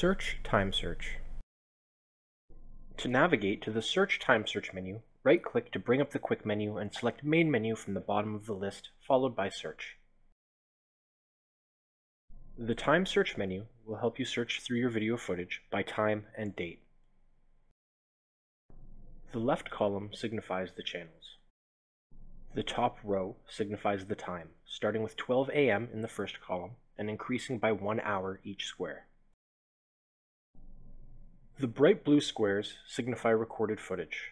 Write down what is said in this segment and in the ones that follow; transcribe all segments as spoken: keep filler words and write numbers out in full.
Search Time Search. To navigate to the Search Time Search menu, right-click to bring up the quick menu and select Main Menu from the bottom of the list, followed by Search. The Time Search menu will help you search through your video footage by time and date. The left column signifies the channels. The top row signifies the time, starting with twelve A M in the first column and increasing by one hour each square. The bright blue squares signify recorded footage.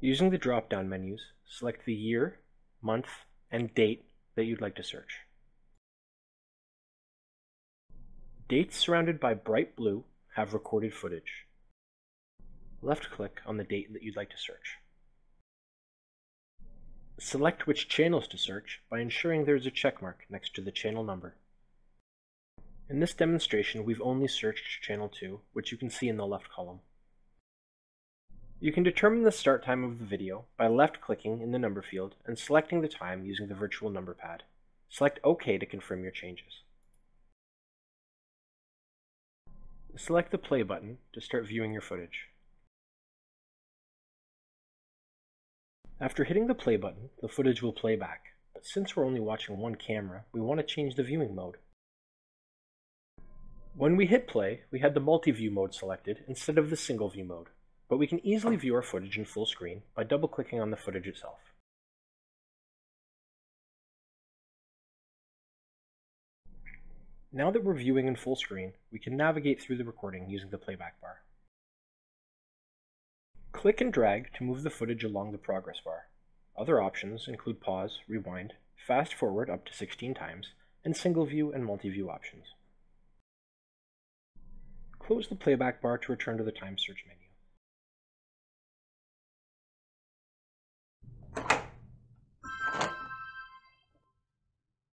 Using the drop-down menus, select the year, month, and date that you'd like to search. Dates surrounded by bright blue have recorded footage. Left-click on the date that you'd like to search. Select which channels to search by ensuring there is a checkmark next to the channel number. In this demonstration, we've only searched channel two, which you can see in the left column. You can determine the start time of the video by left-clicking in the number field and selecting the time using the virtual number pad. Select OK to confirm your changes. Select the play button to start viewing your footage. After hitting the play button, the footage will play back, but since we're only watching one camera, we want to change the viewing mode. When we hit play, we had the multi-view mode selected instead of the single-view mode. But we can easily view our footage in full screen by double-clicking on the footage itself. Now that we're viewing in full screen, we can navigate through the recording using the playback bar. Click and drag to move the footage along the progress bar. Other options include pause, rewind, fast forward up to sixteen times, and single view and multi-view options. Close the playback bar to return to the time search menu.